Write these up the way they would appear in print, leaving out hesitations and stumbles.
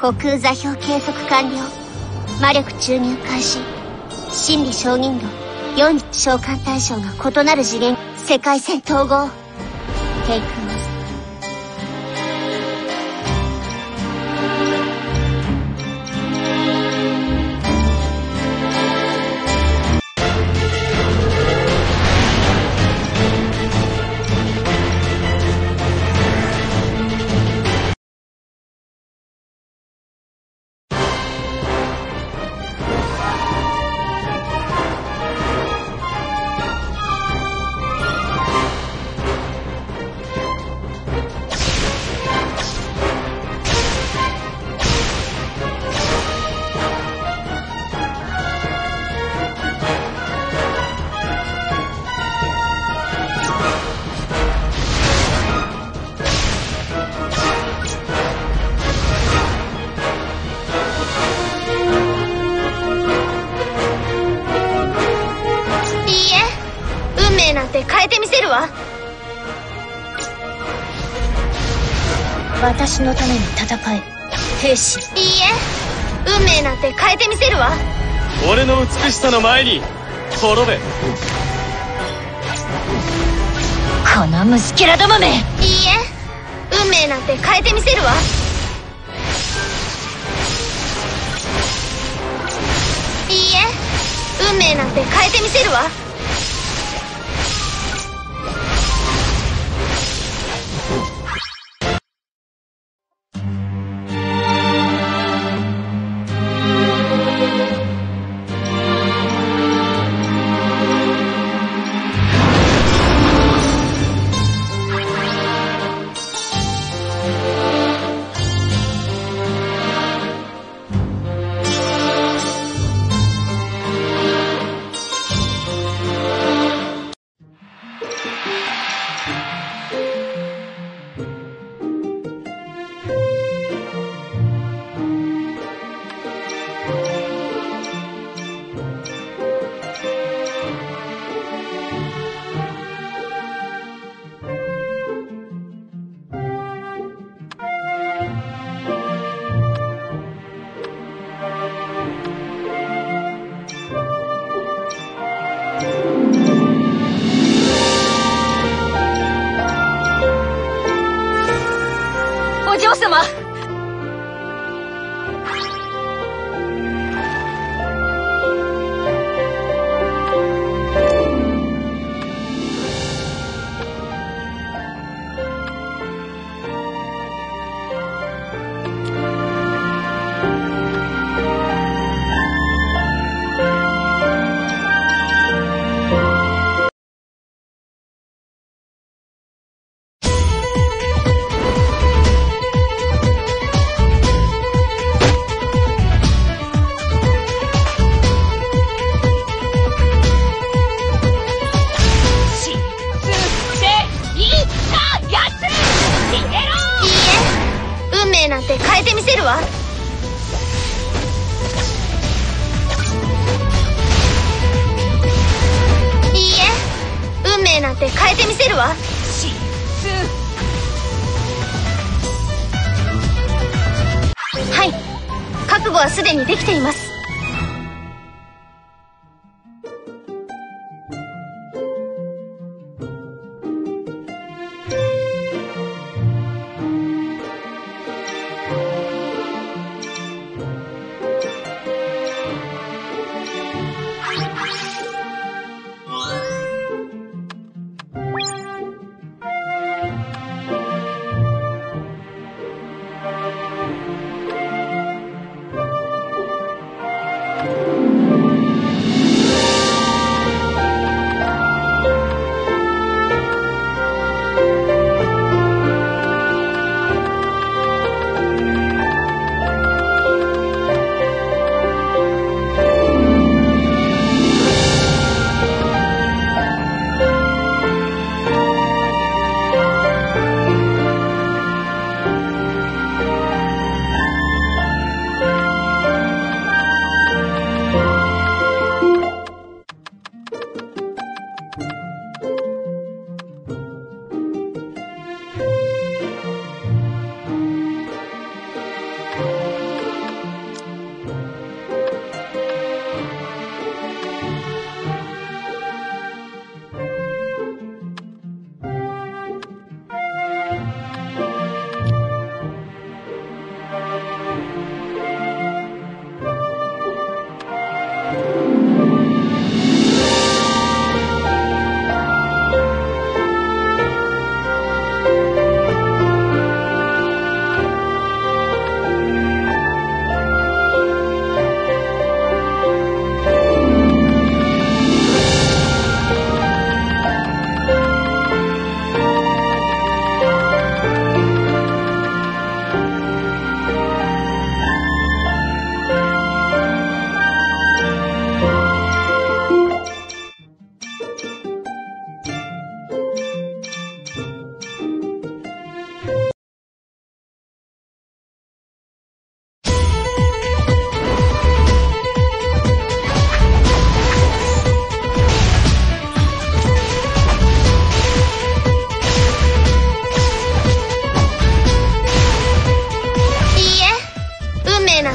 虚空座標計測完了。魔力注入開始。真理証人論4、召喚対象が異なる次元、世界線統合。テイク私のために戦え、兵士。いいえ、運命なんて変えてみせるわ。俺の美しさの前に滅べ。この虫けらどもめ。いいえ、運命なんて変えてみせるわ。いいえ、運命なんて変えてみせるわ。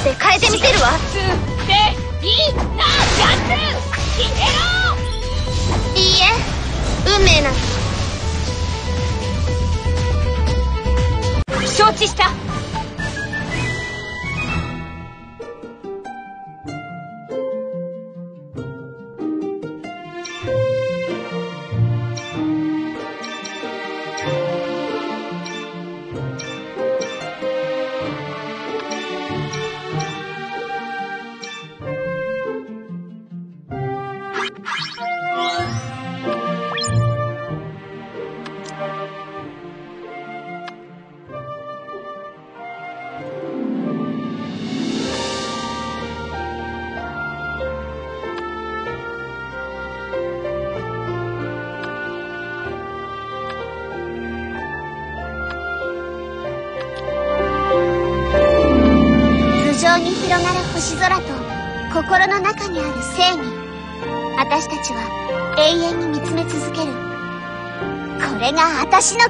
って変えてみせるわ。いいえ、運命なんだ。承知した。星空と心の中にある正義、私たちは永遠に見つめ続ける。これが私の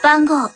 番号、